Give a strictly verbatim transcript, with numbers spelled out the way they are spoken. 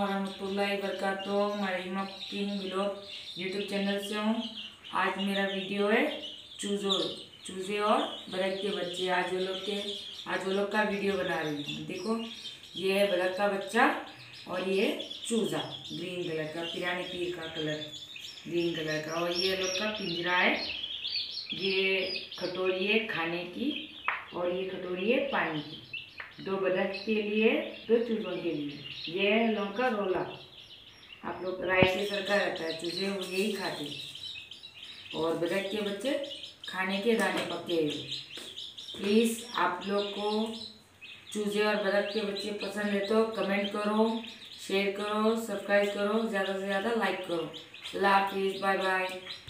वरहमतुल्लाहि वबरकातुहू। मरीमा cooking vlog YouTube channel से हूँ। आज मेरा वीडियो है चूजो चूजे और बलक के बच्चे। आज वो लोग के आज वो लोग का वीडियो बना रही हूँ। देखो ये है बलक का बच्चा और ये चूजा ग्रीन कलर का, पिराने पीर का कलर ग्रीन कलर का। और ये लोग का पिंजरा है। ये कटोरी है खाने की और ये कटोरी है पानी की। दो बदक के लिए, दो चूजों के लिए। ये है लोग का रोला। आप लोग राय से सरका रहता है, चूजे वो यही खाते और बदक के बच्चे खाने के दाने पके हुए। प्लीज़ आप लोग को चूजे और बदक के बच्चे पसंद है तो कमेंट करो, शेयर करो, सब्सक्राइब करो, ज़्यादा से ज़्यादा लाइक करो। अल्लाह हाफिज़, बाय बाय।